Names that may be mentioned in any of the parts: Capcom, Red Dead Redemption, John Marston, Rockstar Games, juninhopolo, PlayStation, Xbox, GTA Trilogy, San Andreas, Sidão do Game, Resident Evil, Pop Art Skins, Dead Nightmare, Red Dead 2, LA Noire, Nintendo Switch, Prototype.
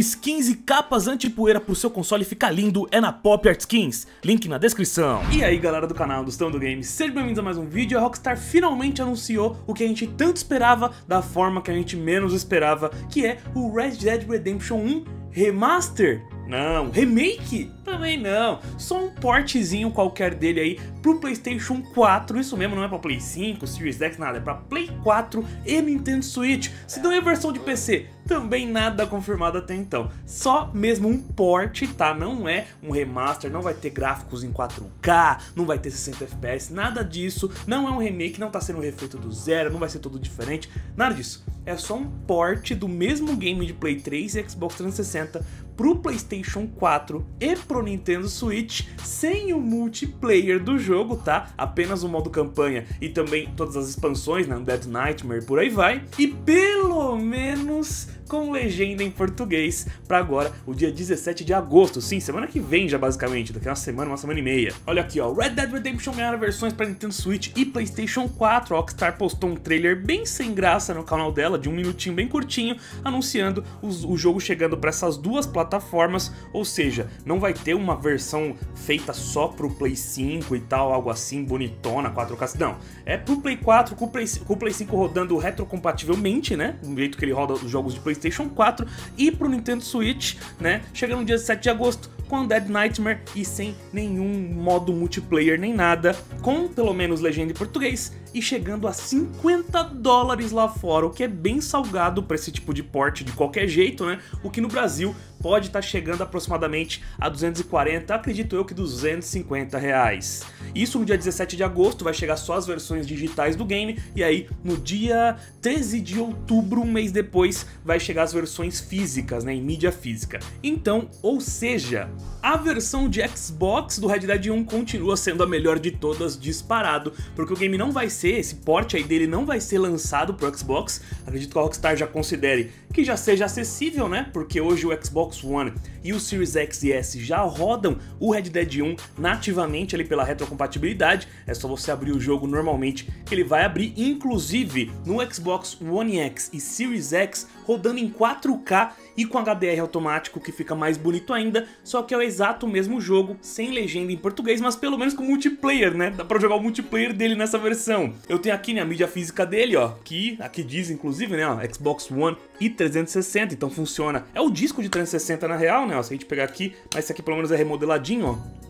Skins e capas anti-poeira pro seu console ficar lindo é na Pop Art Skins, link na descrição. E aí galera do canal do Sidão do Game, sejam bem-vindos a mais um vídeo. A Rockstar finalmente anunciou o que a gente tanto esperava da forma que a gente menos esperava, que é o Red Dead Redemption 1 Remaster. Não, remake? Também não, só um portezinho qualquer dele aí pro PlayStation 4, isso mesmo, não é pra Play 5, Series X, nada, é pra Play 4 e Nintendo Switch. Se não é versão de PC, também nada confirmado até então, só mesmo um port, tá? Não é um remaster, não vai ter gráficos em 4K, não vai ter 60 FPS, nada disso, não é um remake, não tá sendo refeito do zero, não vai ser tudo diferente, nada disso. É só um port do mesmo game de Play 3 e Xbox 360 pro PlayStation 4 e pro Nintendo Switch, sem o multiplayer do jogo, tá? Apenas o modo campanha e também todas as expansões, né? Dead Nightmare, por aí vai. E pelo menos com legenda em português para agora, o dia 17 de agosto. Sim, semana que vem já basicamente, daqui a uma semana e meia. Olha aqui, ó, Red Dead Redemption ganhará versões para Nintendo Switch e PlayStation 4. A Rockstar postou um trailer bem sem graça no canal dela, de um minutinho bem curtinho, anunciando o jogo chegando para essas duas plataformas, ou seja, não vai ter uma versão feita só pro Play 5 e tal, algo assim, bonitona, 4K, não. É pro Play 4, com o Play 5 rodando retrocompativelmente, né, do jeito que ele roda os jogos de PlayStation 4, e pro Nintendo Switch, né, chegando no dia 17 de agosto, com Dead Nightmare e sem nenhum modo multiplayer nem nada, com pelo menos legenda em português, e chegando a $50 lá fora, o que é bem salgado para esse tipo de porte de qualquer jeito, né? O que no Brasil pode estar chegando aproximadamente a 240, acredito eu que R$250. Isso no dia 17 de agosto, vai chegar só as versões digitais do game, e aí no dia 13 de outubro, um mês depois, vai chegar as versões físicas, né, em mídia física. Então, ou seja, a versão de Xbox do Red Dead 1 continua sendo a melhor de todas, disparado, porque o game não vai ser, esse port aí dele não vai ser lançado pro Xbox, acredito que a Rockstar já considere que já seja acessível, né, porque hoje o Xbox One e o Series X e S já rodam o Red Dead 1 nativamente ali pela retrocompatibilidade, é só você abrir o jogo normalmente que ele vai abrir, inclusive no Xbox One X e Series X rodando em 4K e com HDR automático, que fica mais bonito ainda, só que é o exato mesmo jogo, sem legenda em português, mas pelo menos com multiplayer, né? Dá pra jogar o multiplayer dele nessa versão. Eu tenho aqui, né, a mídia física dele, ó, que aqui diz, inclusive, né, ó, Xbox One e 360, então funciona. É o disco de 360 na real, né, ó, se a gente pegar aqui, mas esse aqui pelo menos é remodeladinho, ó.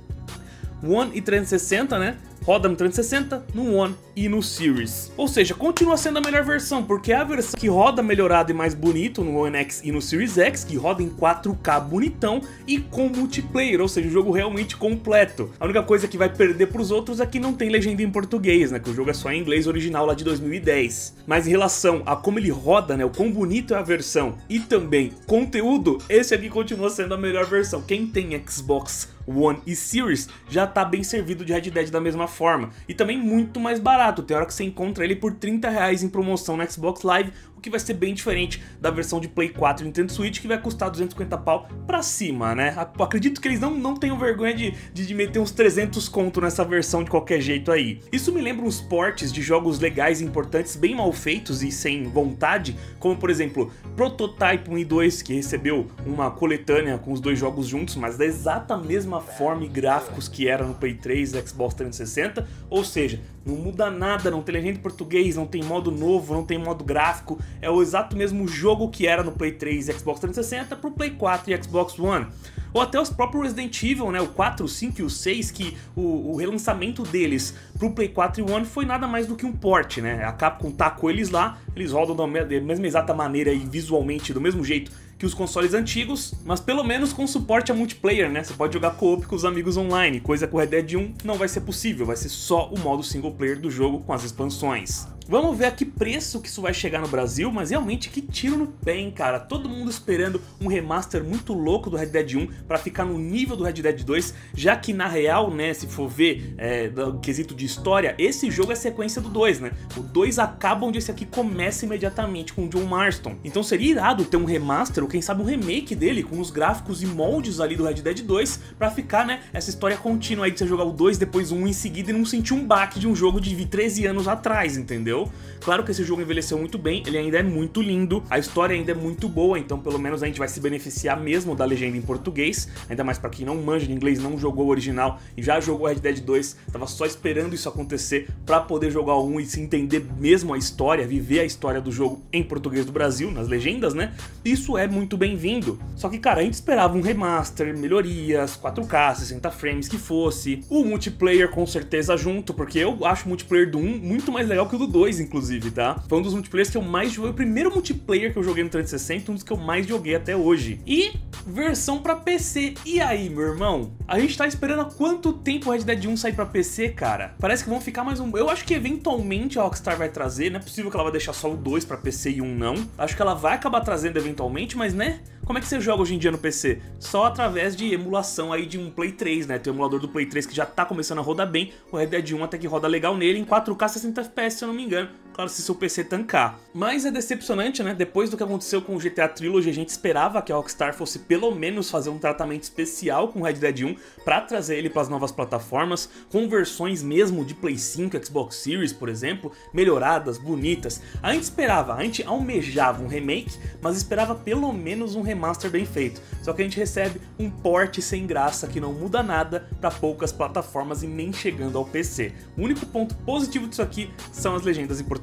One e 360, né? Roda no 360, no One e no Series. Ou seja, continua sendo a melhor versão, porque é a versão que roda melhorada e mais bonito no One X e no Series X, que roda em 4K bonitão e com multiplayer, ou seja, o jogo realmente completo. A única coisa que vai perder pros outros é que não tem legenda em português, né, que o jogo é só em inglês original lá de 2010. Mas em relação a como ele roda, né, o quão bonito é a versão e também conteúdo, esse aqui continua sendo a melhor versão. Quem tem Xbox One e Series já tá bem servido de Red Dead da mesma forma, e também muito mais barato, tem hora que você encontra ele por R$30 em promoção na Xbox Live, o que vai ser bem diferente da versão de Play 4 e Nintendo Switch, que vai custar 250 pau pra cima, né? Acredito que eles não tenham vergonha de meter uns 300 conto nessa versão de qualquer jeito aí. Isso me lembra uns portes de jogos legais e importantes, bem mal feitos e sem vontade, como por exemplo, Prototype 1 e 2, que recebeu uma coletânea com os dois jogos juntos, mas da exata mesma forma e gráficos que era no Play 3 e Xbox 360, ou seja, não muda nada, não tem legenda em português, não tem modo novo, não tem modo gráfico, é o exato mesmo jogo que era no Play 3 e Xbox 360 pro Play 4 e Xbox One. Ou até os próprios Resident Evil, né, o 4, o 5 e o 6, que o relançamento deles pro Play 4 e One foi nada mais do que um port, né, a Capcom tacou eles lá, eles rodam da mesma exata maneira e visualmente do mesmo jeito que os consoles antigos, mas pelo menos com suporte a multiplayer, né? Você pode jogar co-op com os amigos online, coisa que o Red Dead 1 não vai ser possível, vai ser só o modo single player do jogo com as expansões. Vamos ver a que preço que isso vai chegar no Brasil, mas realmente que tiro no pé, hein, cara? Todo mundo esperando um remaster muito louco do Red Dead 1 para ficar no nível do Red Dead 2, já que na real, né, se for ver do quesito de história, esse jogo é sequência do 2, né? O 2 acaba onde esse aqui começa imediatamente com o John Marston. Então seria irado ter um remaster, quem sabe um remake dele, com os gráficos e moldes ali do Red Dead 2, pra ficar, né, essa história contínua aí de você jogar o 2, depois o 1 em seguida e não sentir um baque de um jogo de 13 anos atrás, entendeu? Claro que esse jogo envelheceu muito bem, ele ainda é muito lindo, a história ainda é muito boa, então pelo menos a gente vai se beneficiar mesmo da legenda em português, ainda mais pra quem não manja de inglês, não jogou o original e já jogou Red Dead 2, tava só esperando isso acontecer pra poder jogar o 1 e se entender mesmo a história, viver a história do jogo em português do Brasil, nas legendas, né? Isso é muito bem-vindo. Só que, cara, a gente esperava um remaster, melhorias, 4K, 60 frames que fosse, o multiplayer com certeza junto, porque eu acho o multiplayer do 1 muito mais legal que o do 2, inclusive, tá? Foi um dos multiplayers que eu mais joguei, o primeiro multiplayer que eu joguei no 360, um dos que eu mais joguei até hoje. E versão pra PC. E aí, meu irmão? A gente tá esperando há quanto tempo o Red Dead 1 sair pra PC, cara? Parece que vão ficar mais um... Eu acho que eventualmente a Rockstar vai trazer, não é possível que ela vai deixar só o 2 pra PC e 1 não. Acho que ela vai acabar trazendo eventualmente, mas né... Como é que você joga hoje em dia no PC? Só através de emulação aí de um Play 3, né? Tem o emulador do Play 3 que já tá começando a rodar bem, o Red Dead 1 até que roda legal nele, em 4K 60 FPS, se eu não me engano. Claro, se seu PC tancar. Mas é decepcionante, né? Depois do que aconteceu com o GTA Trilogy, a gente esperava que a Rockstar fosse pelo menos fazer um tratamento especial com o Red Dead 1 pra trazer ele pras novas plataformas, com versões mesmo de Play 5, Xbox Series, por exemplo, melhoradas, bonitas. A gente esperava, a gente almejava um remake, mas esperava pelo menos um remaster bem feito. Só que a gente recebe um port sem graça que não muda nada pra poucas plataformas e nem chegando ao PC. O único ponto positivo disso aqui são as legendas em português.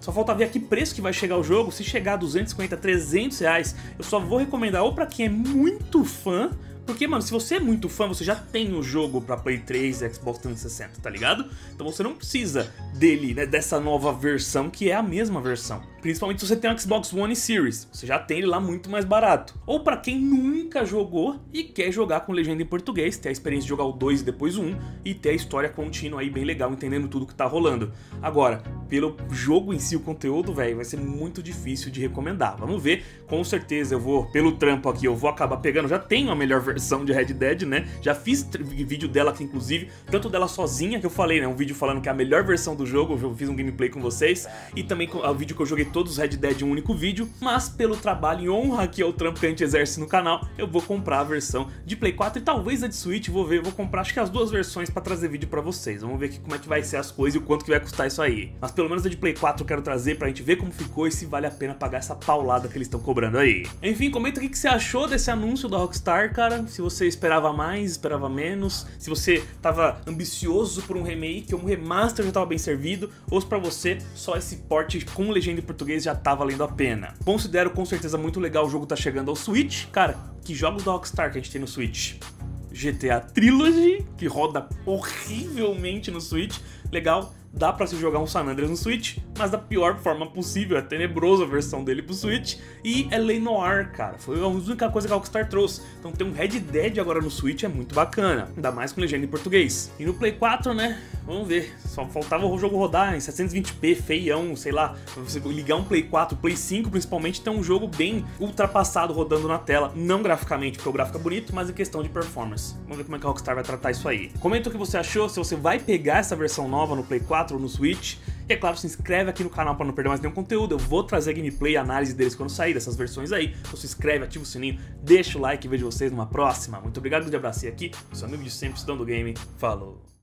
Só falta ver a que preço que vai chegar o jogo. Se chegar a 250, 300 reais, eu só vou recomendar ou pra quem é muito fã, porque, mano, se você é muito fã, você já tem o jogo pra Play 3 e Xbox 360, tá ligado? Então você não precisa dele, né, dessa nova versão, que é a mesma versão. Principalmente se você tem um Xbox One e Series, você já tem ele lá muito mais barato. Ou pra quem nunca jogou e quer jogar com legenda em português, ter a experiência de jogar o 2 e depois o 1, e ter a história contínua aí bem legal, entendendo tudo que tá rolando. Agora, pelo jogo em si, o conteúdo, velho, vai ser muito difícil de recomendar. Vamos ver, com certeza eu vou, pelo trampo aqui, eu vou acabar pegando, já tenho a melhor versão de Red Dead, né? Já fiz vídeo dela aqui, inclusive, tanto dela sozinha, que eu falei, né? Um vídeo falando que é a melhor versão do jogo, eu fiz um gameplay com vocês, e também o vídeo que eu joguei todos os Red Dead em um único vídeo, mas pelo trabalho e honra que é o trampo que a gente exerce no canal, eu vou comprar a versão de Play 4 e talvez a de Switch, vou ver, vou comprar acho que as duas versões pra trazer vídeo pra vocês, vamos ver aqui como é que vai ser as coisas e o quanto que vai custar isso aí. Mas pelo menos a de Play 4 eu quero trazer pra gente ver como ficou e se vale a pena pagar essa paulada que eles estão cobrando aí. Enfim, comenta o que você achou desse anúncio da Rockstar, cara. Se você esperava mais, esperava menos, se você tava ambicioso por um remake ou um remaster já tava bem servido, ou se pra você só esse port com legenda em português já tá valendo a pena. Considero com certeza muito legal o jogo tá chegando ao Switch. Cara, que jogos da Rockstar que a gente tem no Switch? GTA Trilogy, que roda horrivelmente no Switch, legal. Dá pra se jogar um San Andreas no Switch, mas da pior forma possível, é tenebrosa a versão dele pro Switch. E LA Noire, cara, foi a única coisa que a Rockstar trouxe. Então ter um Red Dead agora no Switch é muito bacana, ainda mais com legenda em português. E no Play 4, né, vamos ver, só faltava o jogo rodar em 720p, feião, sei lá, pra você ligar um Play 4, Play 5 principalmente, tem um jogo bem ultrapassado rodando na tela, não graficamente, porque o gráfico é bonito, mas em questão de performance. Vamos ver como é que a Rockstar vai tratar isso aí. Comenta o que você achou, se você vai pegar essa versão nova no Play 4, ou no Switch, e é claro, se inscreve aqui no canal para não perder mais nenhum conteúdo, eu vou trazer gameplay e análise deles quando sair dessas versões aí, então se inscreve, ativa o sininho, deixa o like e vejo vocês numa próxima. Muito obrigado, grande abraço aqui, seu amigo de sempre, Sidão do Game, falou!